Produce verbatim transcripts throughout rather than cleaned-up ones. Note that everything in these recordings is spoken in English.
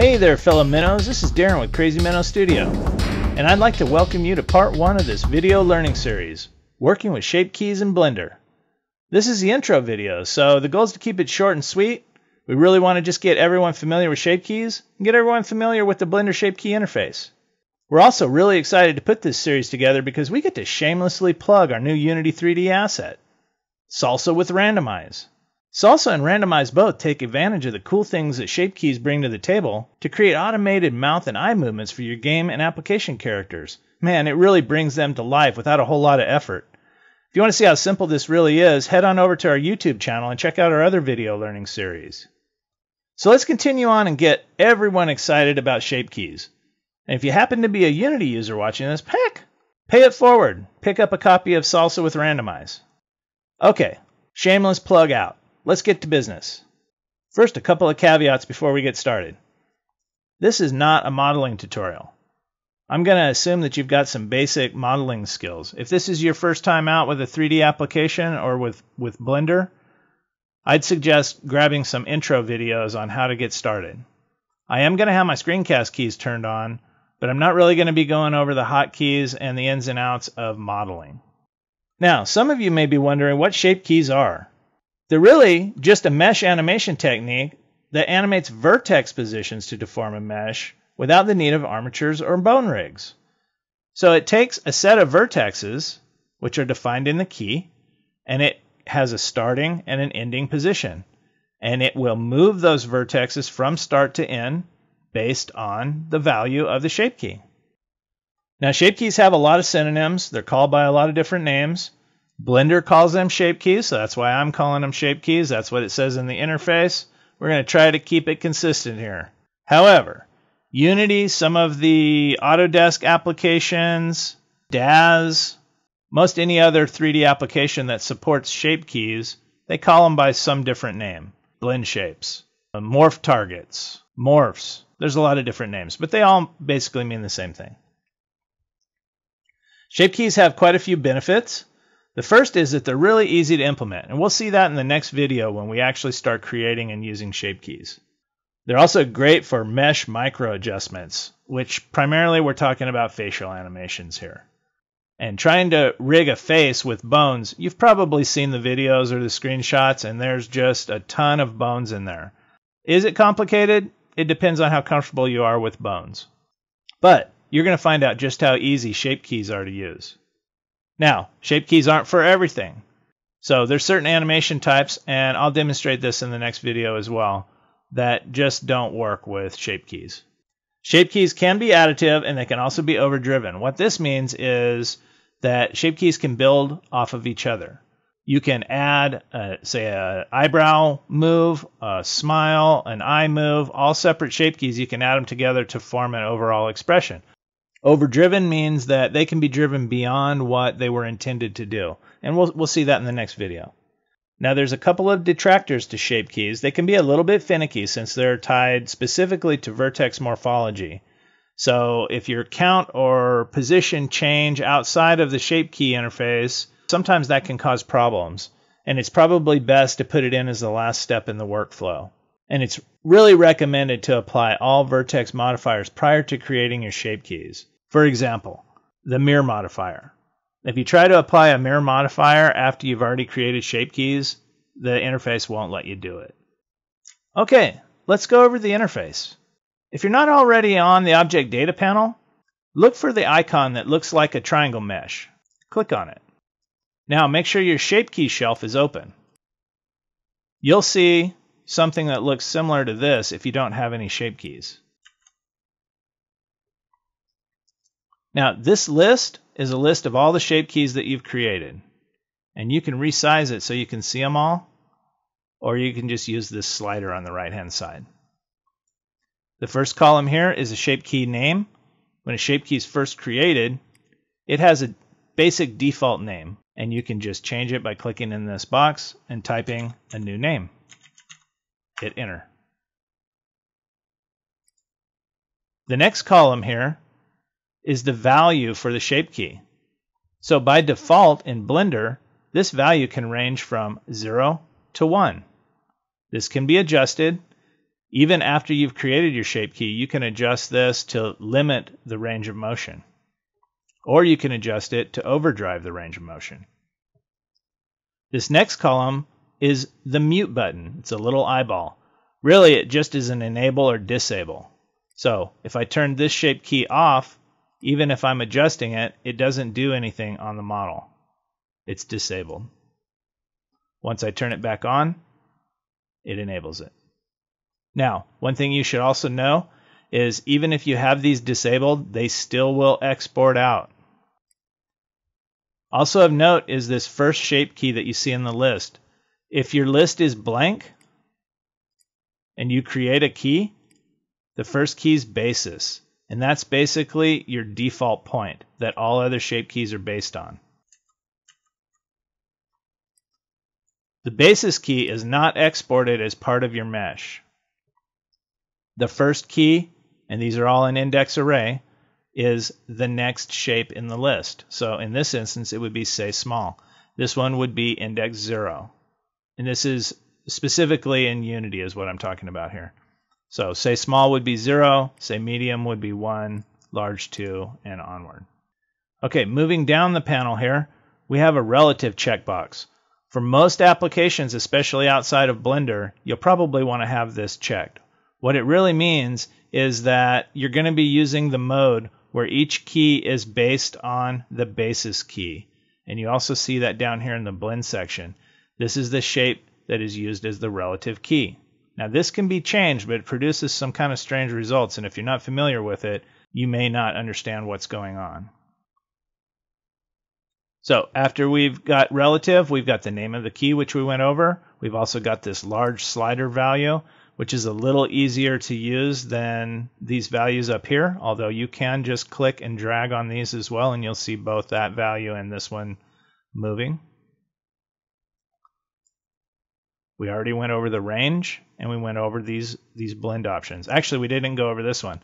Hey there, fellow minnows, this is Darren with Crazy Minnow Studio, and I'd like to welcome you to part one of this video learning series, working with Shape Keys in Blender. This is the intro video, so the goal is to keep it short and sweet. We really want to just get everyone familiar with Shape Keys and get everyone familiar with the Blender Shape Key interface. We're also really excited to put this series together because we get to shamelessly plug our new Unity three D asset, SALSA with RandomEyes. SALSA and RandomEyes both take advantage of the cool things that Shape Keys bring to the table to create automated mouth and eye movements for your game and application characters. Man, it really brings them to life without a whole lot of effort. If you want to see how simple this really is, head on over to our YouTube channel and check out our other video learning series. So let's continue on and get everyone excited about Shape Keys. And if you happen to be a Unity user watching this, heck, pay it forward. Pick up a copy of SALSA with RandomEyes. Okay, shameless plug out. Let's get to business. First, a couple of caveats before we get started. This is not a modeling tutorial. I'm going to assume that you've got some basic modeling skills. If this is your first time out with a three D application or with, with Blender, I'd suggest grabbing some intro videos on how to get started. I am going to have my screencast keys turned on, but I'm not really going to be going over the hotkeys and the ins and outs of modeling. Now, some of you may be wondering what shape keys are. They're really just a mesh animation technique that animates vertex positions to deform a mesh without the need of armatures or bone rigs. So it takes a set of vertexes, which are defined in the key, and it has a starting and an ending position. And it will move those vertexes from start to end based on the value of the shape key. Now, shape keys have a lot of synonyms. They're called by a lot of different names. Blender calls them shape keys, so that's why I'm calling them shape keys. That's what it says in the interface. We're going to try to keep it consistent here. However, Unity, some of the Autodesk applications, Daz, most any other three D application that supports shape keys, they call them by some different name. Blend shapes, morph targets, morphs. There's a lot of different names, but they all basically mean the same thing. Shape keys have quite a few benefits. The first is that they're really easy to implement, and we'll see that in the next video when we actually start creating and using shape keys. They're also great for mesh micro adjustments, which primarily we're talking about facial animations here. And trying to rig a face with bones, you've probably seen the videos or the screenshots, and there's just a ton of bones in there. Is it complicated? It depends on how comfortable you are with bones. But you're going to find out just how easy shape keys are to use. Now, shape keys aren't for everything. So there's certain animation types, and I'll demonstrate this in the next video as well, that just don't work with shape keys. Shape keys can be additive, and they can also be overdriven. What this means is that shape keys can build off of each other. You can add, uh, say, an eyebrow move, a smile, an eye move, all separate shape keys. You can add them together to form an overall expression. Overdriven means that they can be driven beyond what they were intended to do. And we'll, we'll see that in the next video. Now, there's a couple of detractors to shape keys. They can be a little bit finicky since they're tied specifically to vertex morphology. So if your count or position change outside of the shape key interface, sometimes that can cause problems, and it's probably best to put it in as the last step in the workflow. And it's really recommended to apply all vertex modifiers prior to creating your shape keys. For example, the mirror modifier. If you try to apply a mirror modifier after you've already created shape keys, the interface won't let you do it. Okay, let's go over the interface. If you're not already on the Object Data panel, look for the icon that looks like a triangle mesh. Click on it. Now make sure your shape key shelf is open. You'll see something that looks similar to this if you don't have any shape keys. Now this list is a list of all the shape keys that you've created. And you can resize it so you can see them all, or you can just use this slider on the right hand side. The first column here is a shape key name. When a shape key is first created, it has a basic default name. And you can just change it by clicking in this box and typing a new name. Hit enter. The next column here is the value for the shape key. So by default in Blender, this value can range from zero to one. This can be adjusted, Even after you've created your shape key, you can adjust this to limit the range of motion, or you can adjust it to overdrive the range of motion. This next column is the mute button. It's a little eyeball. Really, it just is an enable or disable. So if I turn this shape key off, even if I'm adjusting it, it doesn't do anything on the model. It's disabled. Once I turn it back on, it enables it. Now, one thing you should also know is even if you have these disabled, they still will export out. Also of note is this first shape key that you see in the list. If your list is blank and you create a key, the first key is basis. And that's basically your default point that all other shape keys are based on. The basis key is not exported as part of your mesh. The first key, and these are all in index array, is the next shape in the list. So in this instance, it would be, say, small. This one would be index zero. And this is specifically in Unity is what I'm talking about here. So say small would be zero, say medium would be one, large two, and onward. Okay, moving down the panel here, we have a relative checkbox. For most applications, especially outside of Blender, you'll probably want to have this checked. What it really means is that you're going to be using the mode where each key is based on the basis key. And you also see that down here in the blend section. This is the shape that is used as the relative key. Now this can be changed, but it produces some kind of strange results, and if you're not familiar with it, you may not understand what's going on. So after we've got relative, we've got the name of the key, which we went over. We've also got this large slider value, which is a little easier to use than these values up here, although you can just click and drag on these as well, and you'll see both that value and this one moving. We already went over the range, and we went over these, these blend options. Actually, we didn't go over this one.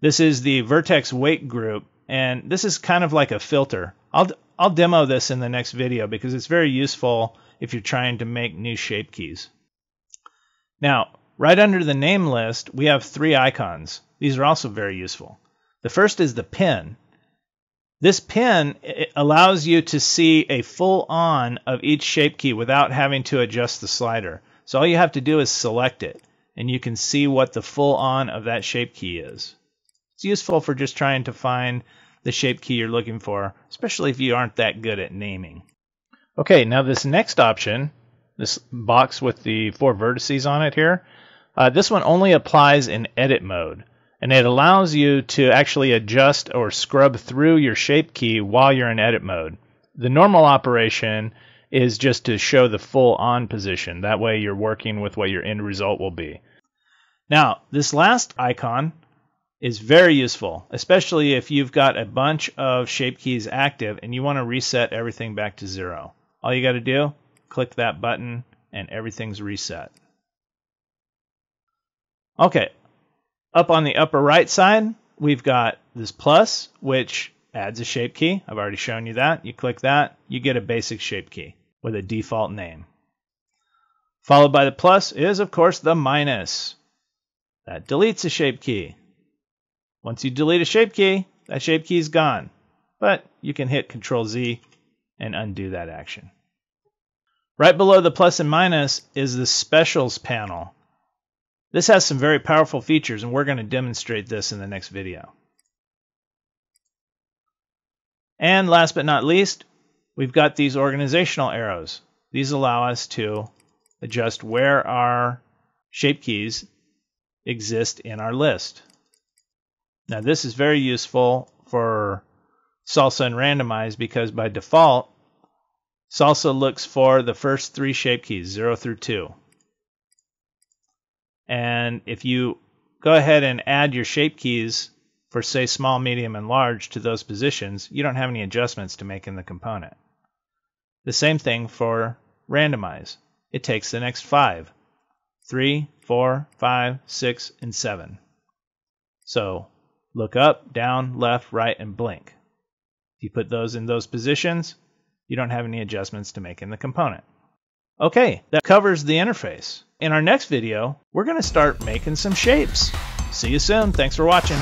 This is the vertex weight group, and this is kind of like a filter. I'll, I'll demo this in the next video because it's very useful if you're trying to make new shape keys. Now, right under the name list, we have three icons. These are also very useful. The first is the pin. This pin allows you to see a full on of each shape key without having to adjust the slider. So all you have to do is select it, and you can see what the full on of that shape key is. It's useful for just trying to find the shape key you're looking for, especially if you aren't that good at naming. Okay, now this next option, this box with the four vertices on it here, uh, this one only applies in edit mode. And it allows you to actually adjust or scrub through your shape key while you're in edit mode. The normal operation is just to show the full on position. That way you're working with what your end result will be. Now, this last icon is very useful, especially if you've got a bunch of shape keys active and you want to reset everything back to zero. All you got to do, click that button, and everything's reset. Okay. Up on the upper right side, we've got this plus, which adds a shape key. I've already shown you that. You click that, you get a basic shape key with a default name. Followed by the plus is, of course, the minus. That deletes a shape key. Once you delete a shape key, that shape key is gone. But you can hit control Z and undo that action. Right below the plus and minus is the specials panel. This has some very powerful features, and we're going to demonstrate this in the next video. And last but not least, we've got these organizational arrows. These allow us to adjust where our shape keys exist in our list. Now, this is very useful for SALSA and RandomEyes because by default, SALSA looks for the first three shape keys, zero through two. And if you go ahead and add your shape keys for, say, small, medium, and large to those positions, you don't have any adjustments to make in the component. The same thing for randomize. It takes the next five, three, four, five, six, and seven. So look up, down, left, right, and blink. If you put those in those positions, you don't have any adjustments to make in the component. Okay, that covers the interface. In our next video, we're going to start making some shapes. See you soon. Thanks for watching.